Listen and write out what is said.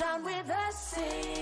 Down with the sea.